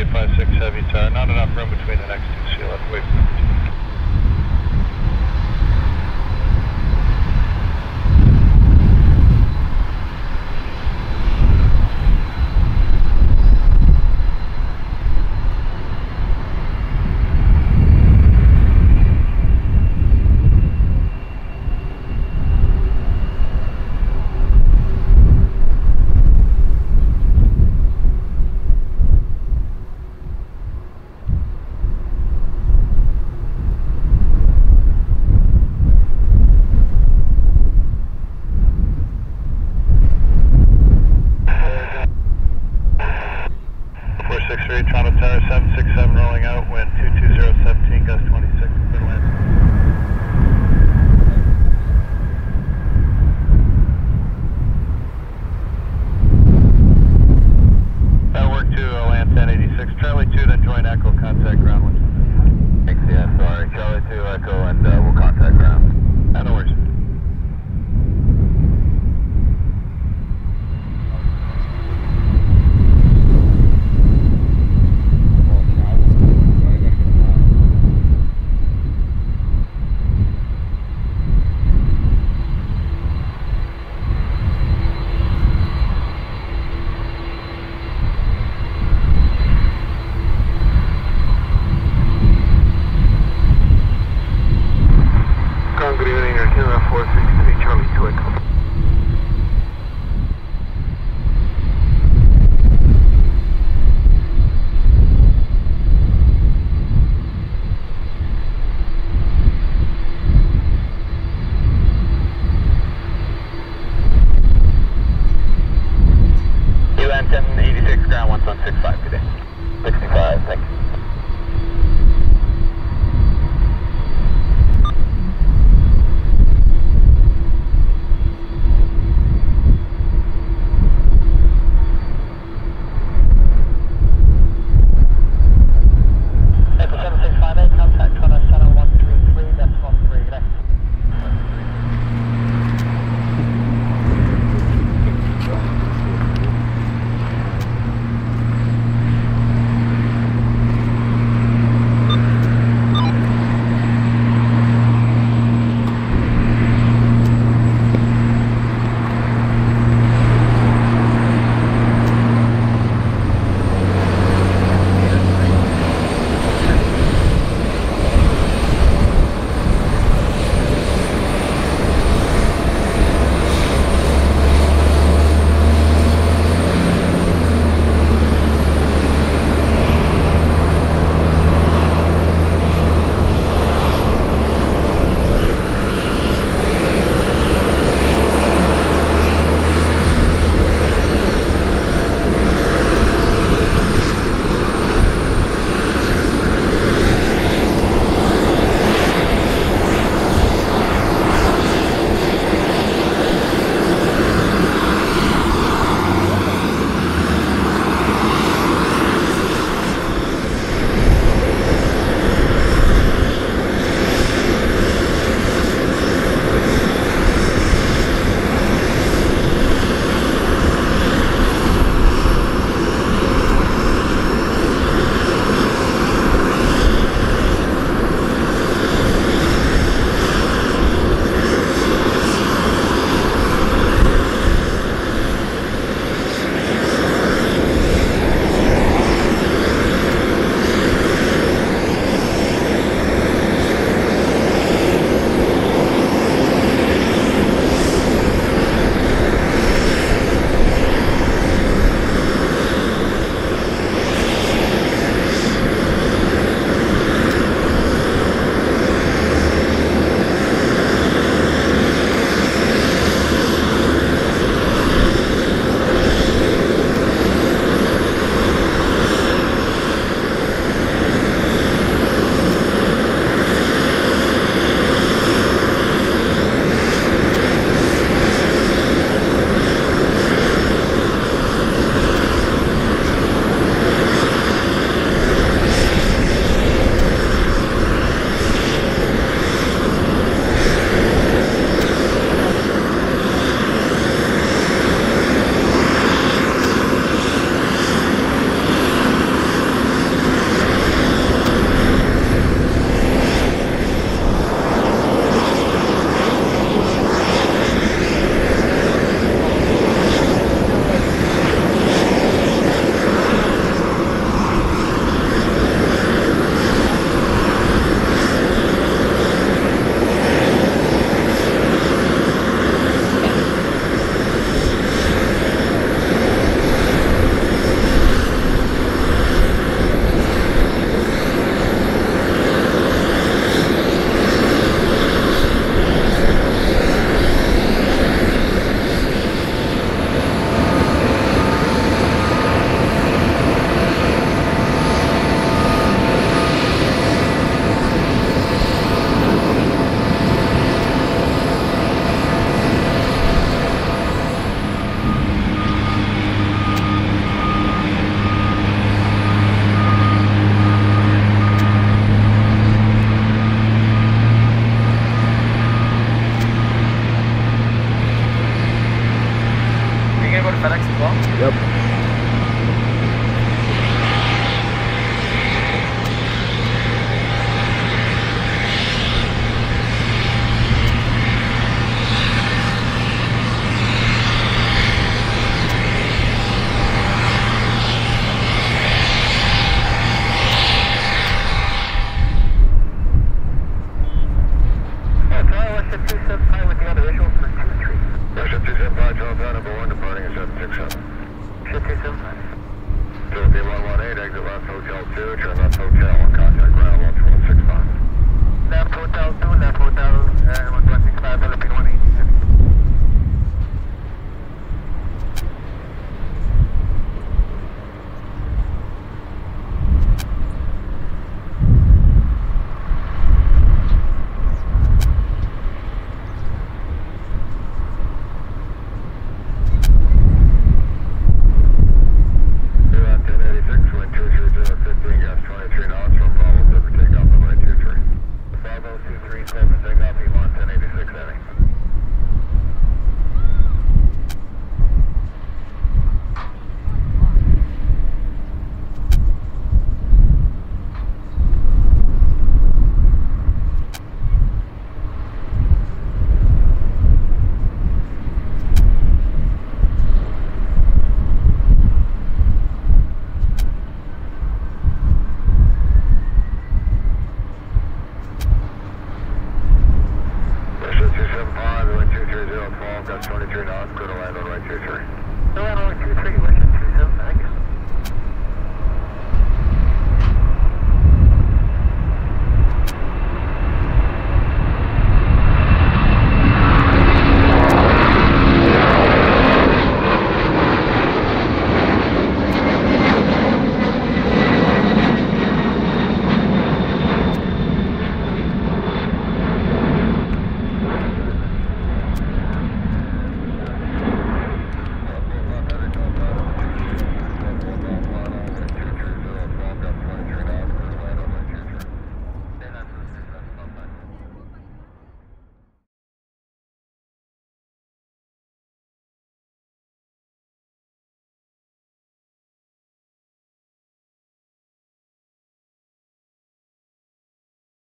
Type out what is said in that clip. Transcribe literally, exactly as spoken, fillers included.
eight five six heavy tow, not enough room between the next two, so you'll have to wait for number two. four six three, Toronto Tower, seven six seven rolling out, wind two two zero seventeen, gust twenty-six, middle end. huh? Yep. Left hotel two, left hotel, uh, one twenty-five, Philippine one eight.